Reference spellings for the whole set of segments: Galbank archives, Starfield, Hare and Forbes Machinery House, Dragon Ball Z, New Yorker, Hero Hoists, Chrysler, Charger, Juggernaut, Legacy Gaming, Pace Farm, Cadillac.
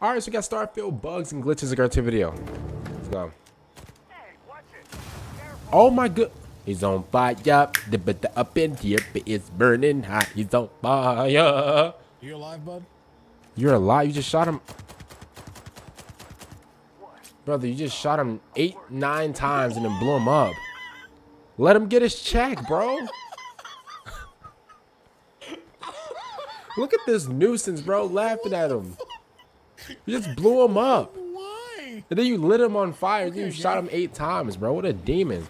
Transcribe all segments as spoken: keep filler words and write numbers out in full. All right, so we got Starfield bugs and glitches in our video. Let's go. Oh my good. He's on fire, but the up in here it's burning hot. He's on fire. You alive, bud? You're alive. You just shot him, brother. You just shot him eight, nine times and then blew him up. Let him get his check, bro. Look at this nuisance, bro. Laughing at him. You just blew him up. Why? And then you lit him on fire. Then you shot him eight times, bro. What a demon.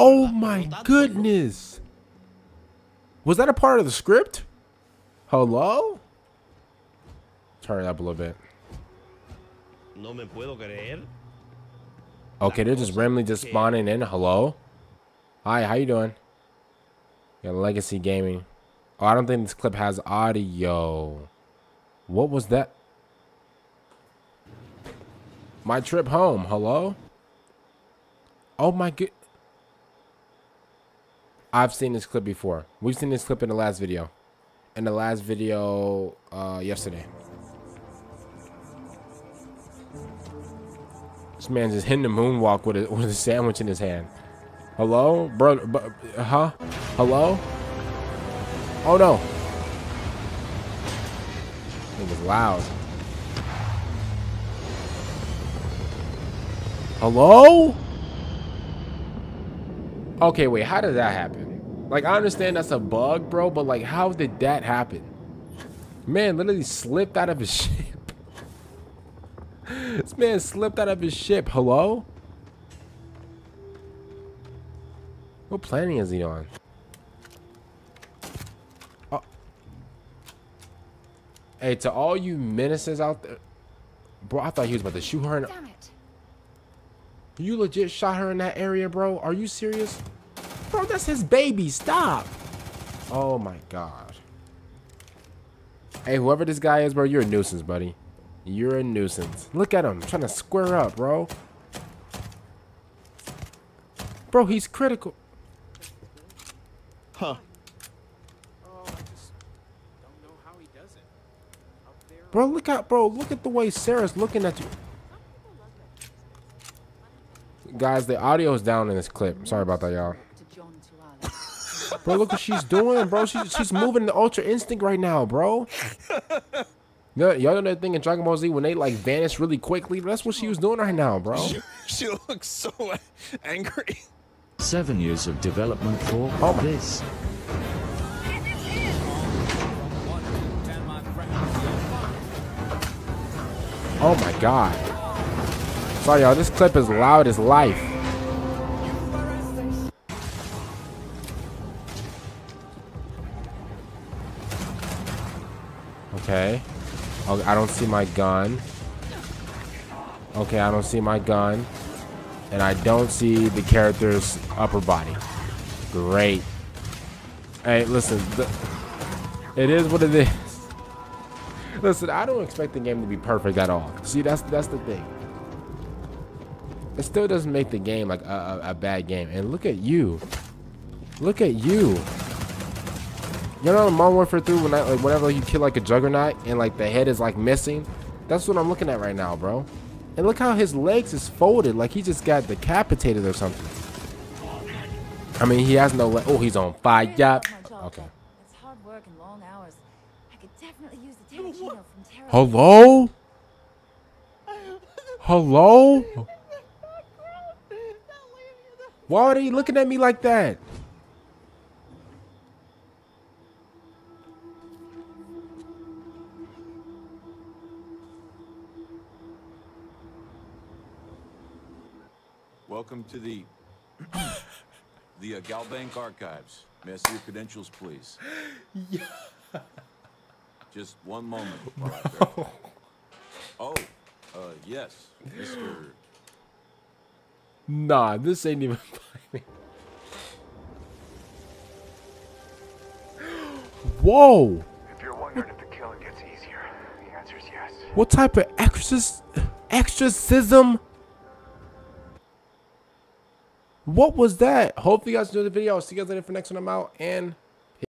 Oh my goodness. Was that a part of the script? Hello? Turn it up a little bit. Okay, they're just randomly just spawning in. Hello? Hi, how you doing? Yeah, Legacy Gaming. Oh, I don't think this clip has audio. What was that? My trip home. Hello? Oh my good. I've seen this clip before. We've seen this clip in the last video. In the last video uh, yesterday. This man's just hitting the moonwalk with a, with a sandwich in his hand. Hello? Bro, bro, huh? Hello? Oh no. It was loud. Hello? Okay, wait, how did that happen? Like, I understand that's a bug, bro, but like, how did that happen? Man literally slipped out of his ship. This man slipped out of his ship. Hello? What planet is he on? Oh. Hey, to all you menaces out there. Bro, I thought he was about to shoot her in the... You legit shot her in that area, bro? Are you serious? Bro, that's his baby. Stop. Oh, my God. Hey, whoever this guy is, bro, you're a nuisance, buddy. You're a nuisance. Look at him. Trying to square up, bro. Bro, he's critical. Huh. Bro, look out, bro. Look at the way Sarah's looking at you. Guys, the audio is down in this clip. Sorry about that, y'all. Bro, look what she's doing, bro. She, she's moving the Ultra Instinct right now, bro. Y'all know that thing in Dragon Ball Z when they, like, vanish really quickly? That's what she was doing right now, bro. She, she looks so angry. Seven years of development for all oh this. Oh, my God. Sorry, y'all. This clip is loud as life. Okay. Oh, I don't see my gun. Okay, I don't see my gun. And I don't see the character's upper body. Great. Hey, listen. It is what it is. Listen, I don't expect the game to be perfect at all. See, that's that's the thing. It still doesn't make the game like a, a, a bad game. And look at you. Look at you. You know, in Modern Warfare three, when I, like, whenever you kill like a Juggernaut and like the head is like missing, that's what I'm looking at right now, bro. And look how his legs is folded. Like he just got decapitated or something. I mean, he has no leg. Oh, he's on fire. Okay. Hello? Hello? Why are they looking at me like that? Welcome to the the uh, Galbank archives. May I see your credentials, please? Yeah. Just one moment. Bro. Oh, uh, yes, Mister Nah, this ain't even funny. Whoa! If you're wondering if the killing gets easier, the answer is yes. What type of exorcism? Exorcism? what was that? Hopefully you guys enjoyed the video. I'll see you guys later for the next one. I'm out, and